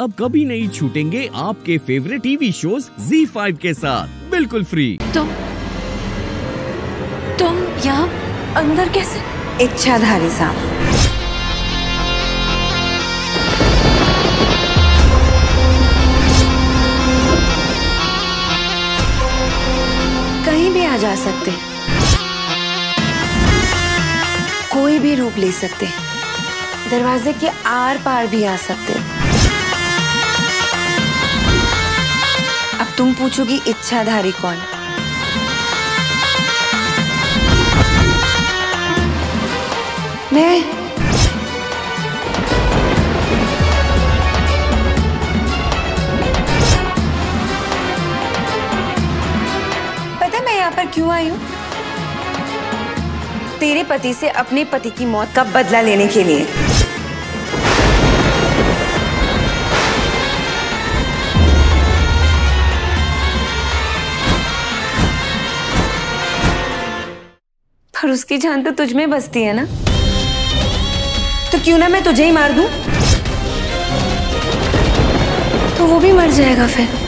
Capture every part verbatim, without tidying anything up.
अब कभी नहीं छूटेंगे आपके favourite TV shows Zee five के साथ बिल्कुल फ्री। तुम तुम यहाँ अंदर कैसे? इच्छाधारी सांप। कहीं भी आ जा सकते, कोई भी रूप ले सकते, दरवाजे के आर पार भी आ सकते। अब तुम पूछोगी इच्छाधारी कौन? मैं। पता मैं यहाँ पर क्यों आई हूँ? तेरे पति से अपने पति की मौत का बदला लेने के लिए। पर उसकी जान तो तुझ में बसती है ना, तो क्यों ना मैं तुझे ही मार दूं? तो वो भी मर जाएगा फिर।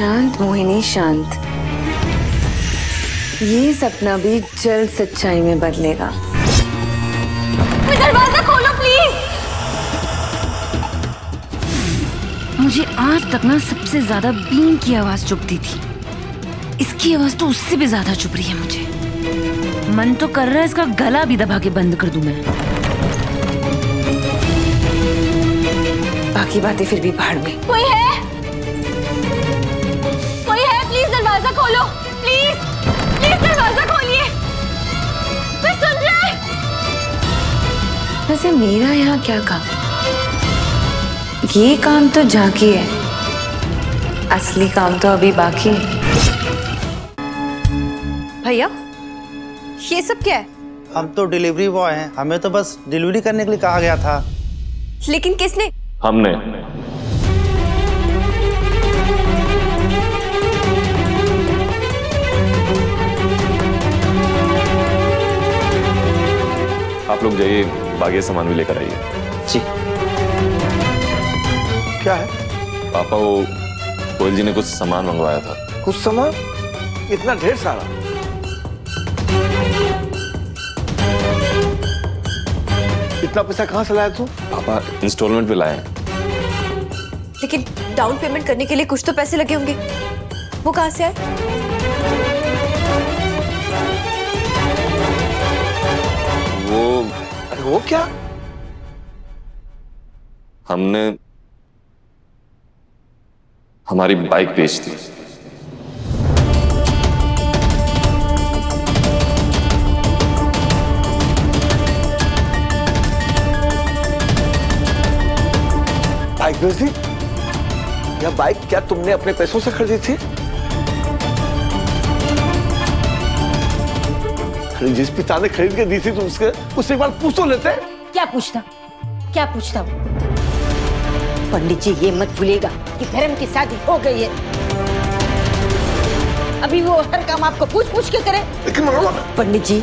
शांत मोहिनी शांत, ये सपना भी जल्द सच्चाई में बदलेगा। दरवाजा खोलो प्लीज। मुझे आज तक ना सबसे ज्यादा बीन की आवाज चुभती थी, इसकी आवाज तो उससे भी ज्यादा चुभ रही है मुझे। मन तो कर रहा है इसका गला भी दबा के बंद कर दूं मैं। बाकी बातें फिर भी भाड़ में। कोई है? दरवाजा खोलो प्लीज, प्लीज दरवाजा खोलिए। मैं सुन रहा है। वैसे मेरा यहाँ क्या काम? ये काम तो झांकी है, असली काम तो अभी बाकी है। भैया ये सब क्या है? हम तो डिलीवरी बॉय हैं, हमें तो बस डिलीवरी करने के लिए कहा गया था। लेकिन किसने? हमने। आप लोग जाइए, बाकी सामान भी लेकर आइए। जी। क्या है? पापा वो कोयल जी ने कुछ सामान मंगवाया था। कुछ सामान? इतना ढेर सारा? इतना पैसा कहाँ से लाया तू? पापा इंस्टॉलमेंट पे लाए हैं। लेकिन डाउन पेमेंट करने के लिए कुछ तो पैसे लगे होंगे, वो कहाँ से आए? वो क्या? हमने हमारी बाइक बेच दी। बाइक बेच दी? यह बाइक क्या तुमने अपने पैसों से खरीदी थी? जिस पिता ने खरीद के दी थी तुम उसके उससे एक बार पूछ तो लेते। क्या पूछता क्या पूछता पंडित जी, ये मत भूलिएगा कि धर्म की शादी हो गई है। अभी वो हर काम आपको पूछ पूछ के करे। पंडित जी,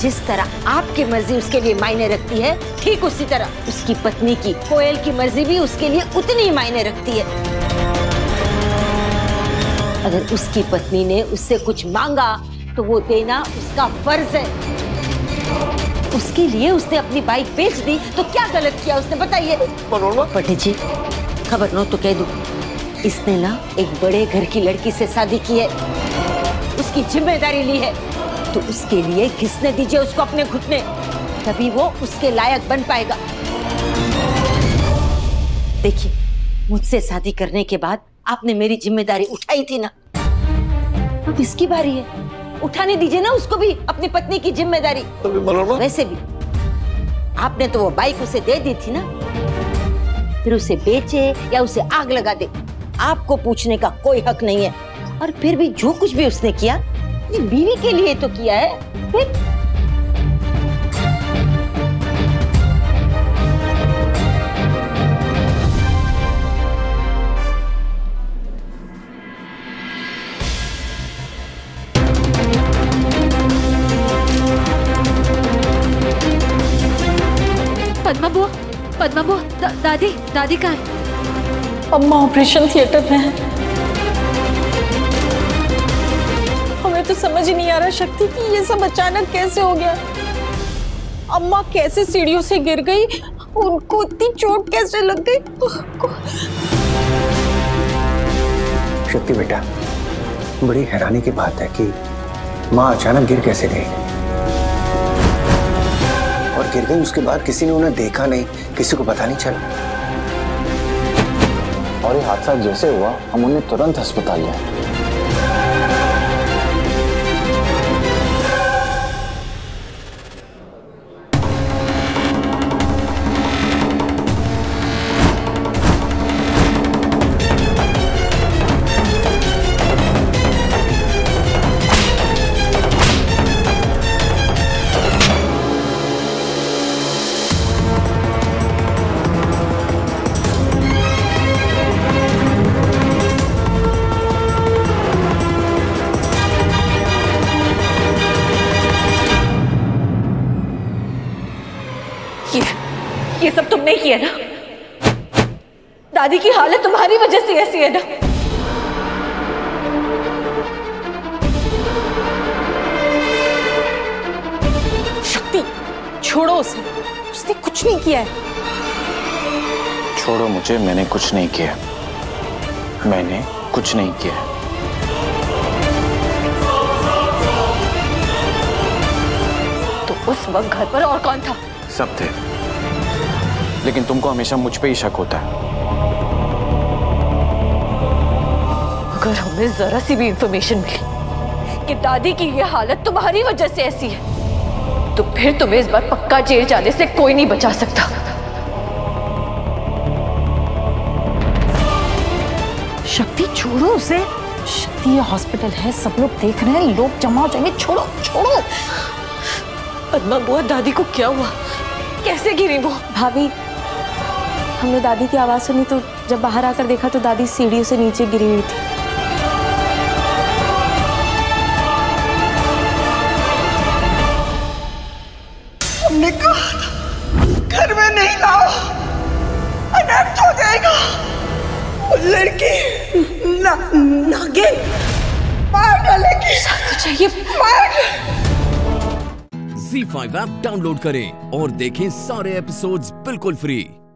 जिस तरह आपकी मर्जी उसके लिए मायने रखती है, ठीक उसी तरह उसकी पत्नी की कोयल की मर्जी भी उसके लिए उतनी ही मायने रखती है। अगर उसकी पत्नी ने उससे कुछ मांगा तो वो देना उसका फर्ज है। उसके लिए उसने अपनी बाइक बेच दी तो क्या गलत किया उसने, बताइए। पंडित जी खबर नो तो कह दूं, इसने ना एक बड़े घर की लड़की से शादी की है, उसकी जिम्मेदारी ली है, तो उसके लिए घिसने दीजिए उसको अपने घुटने, तभी वो उसके लायक बन पाएगा। देखिए, मुझसे शादी करने के बाद आपने मेरी जिम्मेदारी उठाई थी ना, अब इसकी बारी है। उठाने दीजिए ना उसको भी अपनी पत्नी की जिम्मेदारी। वैसे भी आपने तो वो बाइक उसे दे दी थी ना, फिर उसे बेचे या उसे आग लगा दे, आपको पूछने का कोई हक नहीं है। और फिर भी जो कुछ भी उसने किया ये बीवी के लिए तो किया है। फिर पद्मा बुआ, पद्मा बुआ, दा, दादी, दादी कहाँ है? अम्मा ऑपरेशन थिएटर में है। हमें तो समझ ही नहीं आ रहा शक्ति कि ये सब अचानक कैसे हो गया। अम्मा कैसे सीढ़ियों से गिर गई, उनको इतनी चोट कैसे लग गई। शक्ति बेटा, बड़ी हैरानी की बात है कि माँ अचानक गिर कैसे गई। और गिर गई, उसके बाद किसी ने उन्हें देखा नहीं, किसी को पता नहीं चला। और ये हादसा जैसे हुआ हम उन्हें तुरंत अस्पताल ले आए। ये सब तुमने किया ना, दादी की हालत तुम्हारी वजह से ऐसी है ना। शक्ति छोड़ो उसे, उसने कुछ नहीं किया है। छोड़ो मुझे, मैंने कुछ नहीं किया, मैंने कुछ नहीं किया। तो उस वक्त घर पर और कौन था? सब थे, लेकिन तुमको हमेशा मुझ पे ही शक होता है। अगर हमें जरा सी भी इंफॉर्मेशन मिली कि दादी की ये हालत तुम्हारी वजह से ऐसी है, तो फिर तुम्हें इस बार पक्का जेल जाने से कोई नहीं बचा सकता। शक्ति छोड़ो उसे। शक्ति ये हॉस्पिटल है, सब लोग देख रहे हैं, लोग जमा हो जाएंगे। छोड़ो छोड़ो। पद्मा बुआ, दादी को क्या हुआ, कैसे गिरी वो? भाभी, हमने दादी की आवाज सुनी तो जब बाहर आकर देखा तो दादी सीढ़ियों से नीचे गिरी हुई थी। हमने कहा घर में नहीं लाओ, अनर्थ हो जाएगा। लड़की ना, नागे मार डालेगी। साथ चाहिए मार। ज़ी फाइव ऐप डाउनलोड करें और देखें सारे एपिसोड्स बिल्कुल फ्री।